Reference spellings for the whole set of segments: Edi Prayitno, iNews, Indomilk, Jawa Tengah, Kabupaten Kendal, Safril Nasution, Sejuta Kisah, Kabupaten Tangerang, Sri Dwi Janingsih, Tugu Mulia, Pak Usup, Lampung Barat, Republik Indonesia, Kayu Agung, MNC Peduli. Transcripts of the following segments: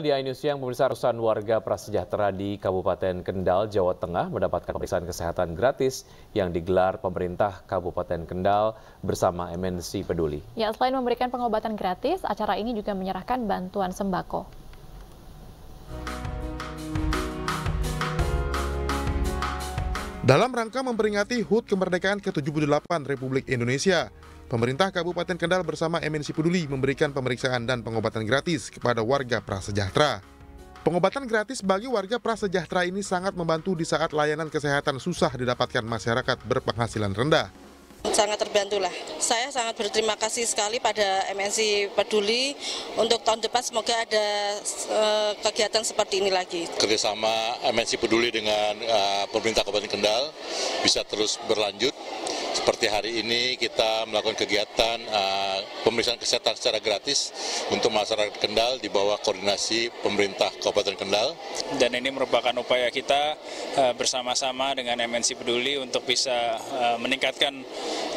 Di iNews Siang, pemirsa, ratusan warga prasejahtera di Kabupaten Kendal, Jawa Tengah mendapatkan pemeriksaan kesehatan gratis yang digelar pemerintah Kabupaten Kendal bersama MNC Peduli. Ya, selain memberikan pengobatan gratis, acara ini juga menyerahkan bantuan sembako. Dalam rangka memperingati HUT kemerdekaan ke-78 Republik Indonesia, pemerintah Kabupaten Kendal bersama MNC Peduli memberikan pemeriksaan dan pengobatan gratis kepada warga prasejahtera. Pengobatan gratis bagi warga prasejahtera ini sangat membantu di saat layanan kesehatan susah didapatkan masyarakat berpenghasilan rendah. Sangat terbantulah. Saya sangat berterima kasih sekali pada MNC Peduli. Untuk tahun depan semoga ada kegiatan seperti ini lagi. Kerjasama MNC Peduli dengan pemerintah Kabupaten Kendal bisa terus berlanjut. Seperti hari ini kita melakukan kegiatan pemeriksaan kesehatan secara gratis untuk masyarakat Kendal di bawah koordinasi pemerintah Kabupaten Kendal. Dan ini merupakan upaya kita bersama-sama dengan MNC Peduli untuk bisa meningkatkan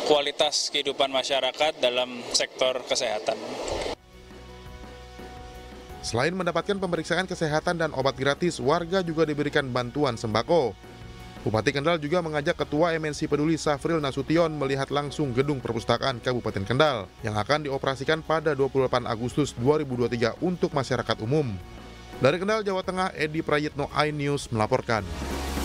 kualitas kehidupan masyarakat dalam sektor kesehatan. Selain mendapatkan pemeriksaan kesehatan dan obat gratis, warga juga diberikan bantuan sembako. Bupati Kendal juga mengajak Ketua MNC Peduli Safril Nasution melihat langsung gedung perpustakaan Kabupaten Kendal yang akan dioperasikan pada 28 Agustus 2023 untuk masyarakat umum. Dari Kendal, Jawa Tengah, Edi Prayitno, iNews melaporkan.